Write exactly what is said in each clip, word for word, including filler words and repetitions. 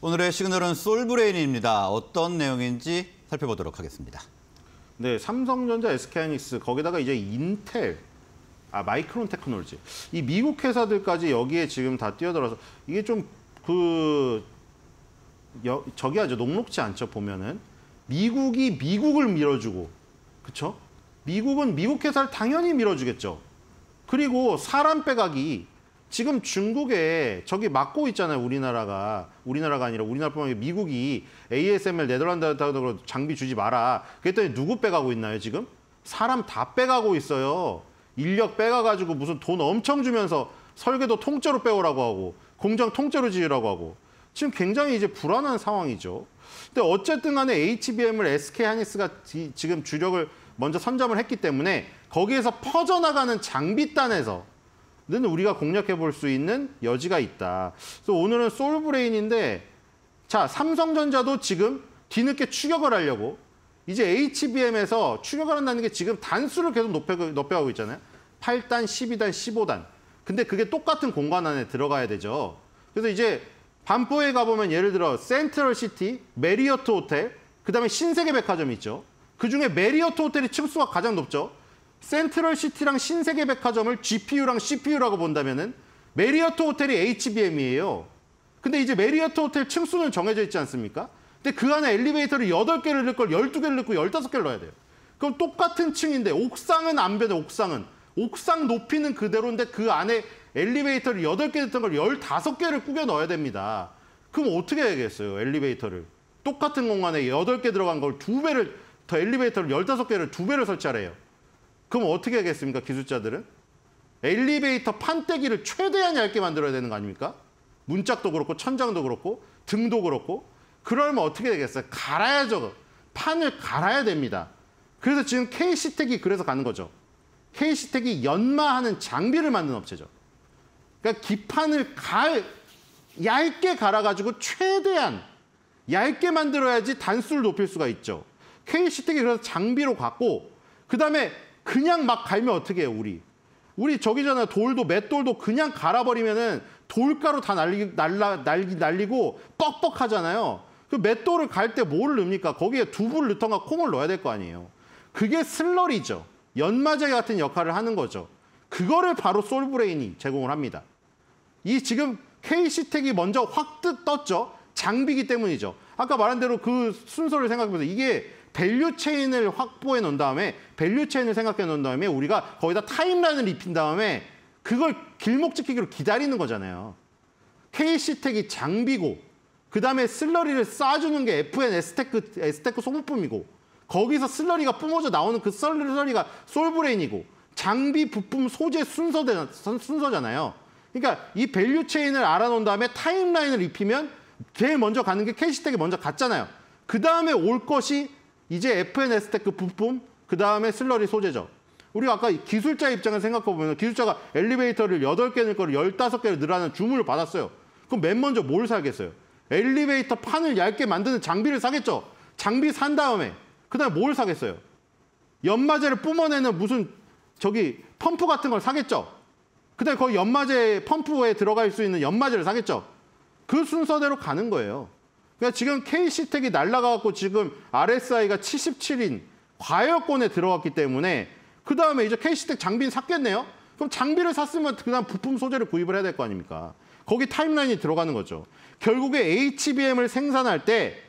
오늘의 시그널은 솔브레인입니다. 어떤 내용인지 살펴보도록 하겠습니다. 네, 삼성전자, 에스케이하이닉스, 거기다가 이제 인텔, 아 마이크론 테크놀로지, 이 미국 회사들까지 여기에 지금 다 뛰어들어서 이게 좀 그 저기 아주 녹록지 않죠. 보면은 미국이 미국을 밀어주고, 그렇죠? 미국은 미국 회사를 당연히 밀어주겠죠. 그리고 사람 빼가기, 지금 중국에 저기 막고 있잖아요. 우리나라가 우리나라가 아니라 우리나라뿐만 아니라 미국이 에이에스엠엘 네덜란드하고 장비 주지 마라. 그랬더니 누구 빼가고 있나요 지금? 사람 다 빼가고 있어요. 인력 빼가가지고 무슨 돈 엄청 주면서 설계도 통째로 빼오라고 하고 공장 통째로 지으라고 하고 지금 굉장히 이제 불안한 상황이죠. 근데 어쨌든 간에 에이치비엠을 에스케이하이닉스가 지금 주력을 먼저 선점을 했기 때문에 거기에서 퍼져나가는 장비단에서 는 우리가 공략해 볼 수 있는 여지가 있다. 그래서 오늘은 솔브레인인데, 자, 삼성전자도 지금 뒤늦게 추격을 하려고 이제 에이치비엠에서 추격을 한다는 게 지금 단수를 계속 높여, 높여가고 있잖아요. 팔 단, 십이 단, 십오 단. 근데 그게 똑같은 공간 안에 들어가야 되죠. 그래서 이제 반포에 가보면 예를 들어 센트럴시티, 메리어트 호텔, 그다음에 신세계 백화점이 있죠. 그중에 메리어트 호텔이 층수가 가장 높죠. 센트럴시티랑 신세계백화점을 지피유랑 씨피유라고 본다면은 메리어트 호텔이 에이치비엠이에요. 근데 이제 메리어트 호텔 층수는 정해져 있지 않습니까? 근데 그 안에 엘리베이터를 여덟 개를 넣을 걸 열두 개를 넣고 열다섯 개를 넣어야 돼요. 그럼 똑같은 층인데 옥상은 안 변해. 옥상은. 옥상 높이는 그대로인데 그 안에 엘리베이터를 여덟 개 넣던 걸 열다섯 개를 꾸겨 넣어야 됩니다. 그럼 어떻게 해야겠어요? 엘리베이터를. 똑같은 공간에 여덟 개 들어간 걸 두 배를 더 엘리베이터를 열다섯 개를 두 배를 설치하래요. 그럼 어떻게 하겠습니까, 기술자들은? 엘리베이터 판때기를 최대한 얇게 만들어야 되는 거 아닙니까? 문짝도 그렇고 천장도 그렇고 등도 그렇고. 그러면 어떻게 되겠어요? 갈아야죠. 판을 갈아야 됩니다. 그래서 지금 케이씨텍이 그래서 가는 거죠. 케이씨텍이 연마하는 장비를 만든 업체죠. 그러니까 기판을 갈, 얇게 갈아가지고 최대한 얇게 만들어야지 단수를 높일 수가 있죠. 케이씨텍이 그래서 장비로 갔고, 그다음에 그냥 막 갈면 어떻게 해요, 우리? 우리 저기잖아요. 돌도, 맷돌도 그냥 갈아버리면은 돌가루 다 날리, 날라, 날리, 날리고 뻑뻑하잖아요. 그 맷돌을 갈 때 뭐를 넣습니까? 거기에 두부를 넣던가 콩을 넣어야 될 거 아니에요. 그게 슬러리죠. 연마제 같은 역할을 하는 거죠. 그거를 바로 솔브레인이 제공을 합니다. 이 지금 케이씨텍이 먼저 확 뜨, 떴죠. 장비기 때문이죠. 아까 말한 대로 그 순서를 생각해보세요. 이게 밸류 체인을 확보해 놓은 다음에, 밸류 체인을 생각해 놓은 다음에, 우리가 거기다 타임라인을 입힌 다음에, 그걸 길목 지키기로 기다리는 거잖아요. 케이씨텍이 장비고, 그 다음에 슬러리를 쌓아주는 게 에프엔스테크, S테크 소모품이고, 거기서 슬러리가 뿜어져 나오는 그 슬러리가 솔브레인이고, 장비, 부품, 소재 순서, 순서잖아요. 그러니까 이 밸류 체인을 알아놓은 다음에 타임라인을 입히면, 제일 먼저 가는 게 케이씨텍이 먼저 갔잖아요. 그 다음에 올 것이, 이제 에프엔스테크 부품, 그 다음에 슬러리 소재죠. 우리가 아까 기술자 입장을 생각해보면 기술자가 엘리베이터를 여덟 개 넣을 걸 열다섯 개를 넣으라는 주문을 받았어요. 그럼 맨 먼저 뭘 사겠어요? 엘리베이터 판을 얇게 만드는 장비를 사겠죠. 장비 산 다음에 그 다음에 뭘 사겠어요? 연마제를 뿜어내는 무슨 저기 펌프 같은 걸 사겠죠. 그 다음에 거기 연마제 펌프에 들어갈 수 있는 연마제를 사겠죠. 그 순서대로 가는 거예요. 그러니까 지금 케이씨텍이 날라가갖고 지금 알에스아이가 칠십칠 인 과열권에 들어갔기 때문에 그 다음에 이제 케이씨텍 장비는 샀겠네요? 그럼 장비를 샀으면 그 다음 부품 소재를 구입을 해야 될 거 아닙니까? 거기 타임라인이 들어가는 거죠. 결국에 에이치비엠을 생산할 때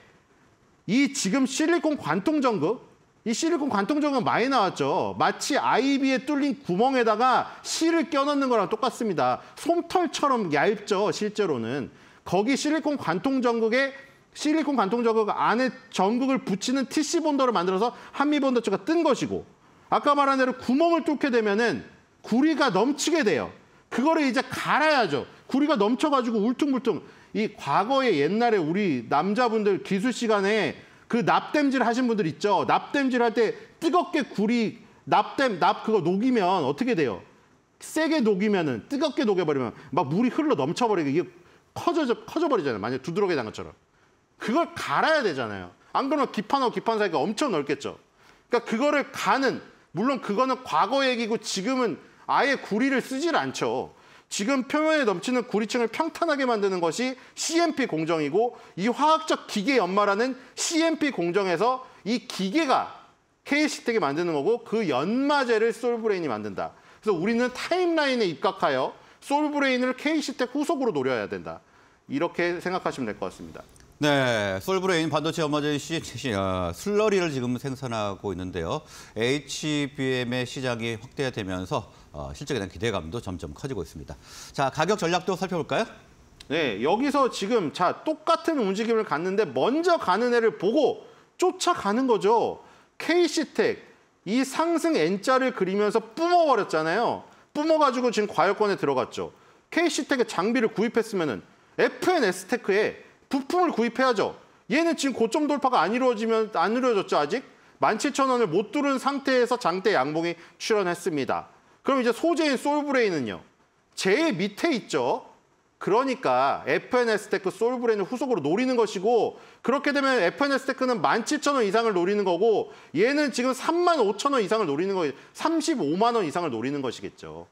이 지금 실리콘 관통전극, 이 실리콘 관통전극 많이 나왔죠. 마치 아이비에 뚫린 구멍에다가 실을 껴넣는 거랑 똑같습니다. 솜털처럼 얇죠, 실제로는. 거기 실리콘 관통전극에 실리콘 관통전극 안에 전극을 붙이는 티씨 본더를 만들어서 한미 본더체가 뜬 것이고, 아까 말한 대로 구멍을 뚫게 되면은 구리가 넘치게 돼요. 그거를 이제 갈아야죠. 구리가 넘쳐가지고 울퉁불퉁. 이 과거에 옛날에 우리 남자분들 기술 시간에 그 납땜질 하신 분들 있죠. 납땜질 할 때 뜨겁게 구리 납땜 납 그거 녹이면 어떻게 돼요? 세게 녹이면은 뜨겁게 녹여버리면 막 물이 흘러 넘쳐버리게 이게 커져 커져버리잖아요. 만약 두드러기 난 것처럼. 그걸 갈아야 되잖아요. 안 그러면 기판하고 기판 사이가 엄청 넓겠죠. 그러니까 그거를 가는, 물론 그거는 과거 얘기고 지금은 아예 구리를 쓰질 않죠. 지금 표면에 넘치는 구리층을 평탄하게 만드는 것이 씨엠피 공정이고, 이 화학적 기계 연마라는 씨엠피 공정에서 이 기계가 케이씨텍이 만드는 거고, 그 연마제를 솔브레인이 만든다. 그래서 우리는 타임라인에 입각하여 솔브레인을 케이씨텍 후속으로 노려야 된다. 이렇게 생각하시면 될 것 같습니다. 네, 솔브레인 반도체 연마제 슬러리를 지금 생산하고 있는데요. 에이치비엠의 시장이 확대되면서 실적에 대한 기대감도 점점 커지고 있습니다. 자, 가격 전략도 살펴볼까요? 네, 여기서 지금 자 똑같은 움직임을 갔는데 먼저 가는 애를 보고 쫓아가는 거죠. 케이씨텍, 이 상승 N자를 그리면서 뿜어버렸잖아요. 뿜어가지고 지금 과열권에 들어갔죠. 케이씨텍의 장비를 구입했으면은 에프엔에스테크에 부품을 구입해야죠. 얘는 지금 고점 돌파가 안 이루어지면 안 이루어졌죠, 아직. 만 칠천 원을 못 뚫은 상태에서 장대 양봉이 출현했습니다. 그럼 이제 소재인 솔브레인은요. 제일 밑에 있죠. 그러니까 에프엔에스테크 솔브레인을 후속으로 노리는 것이고, 그렇게 되면 에프엔에스테크는 만 칠천 원 이상을 노리는 거고, 얘는 지금 삼만 오천 원 이상을 노리는 거예요. 삼십오만 원 이상을 노리는 것이겠죠.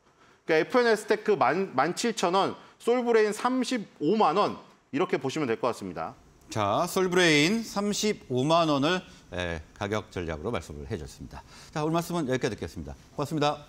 그러니까 에프엔에스테크 만 칠천 원, 솔브레인 삼십오만 원 이렇게 보시면 될 것 같습니다. 자, 솔브레인 삼십오만 원을 가격 전략으로 말씀을 해주셨습니다. 자, 오늘 말씀은 여기까지 듣겠습니다. 고맙습니다.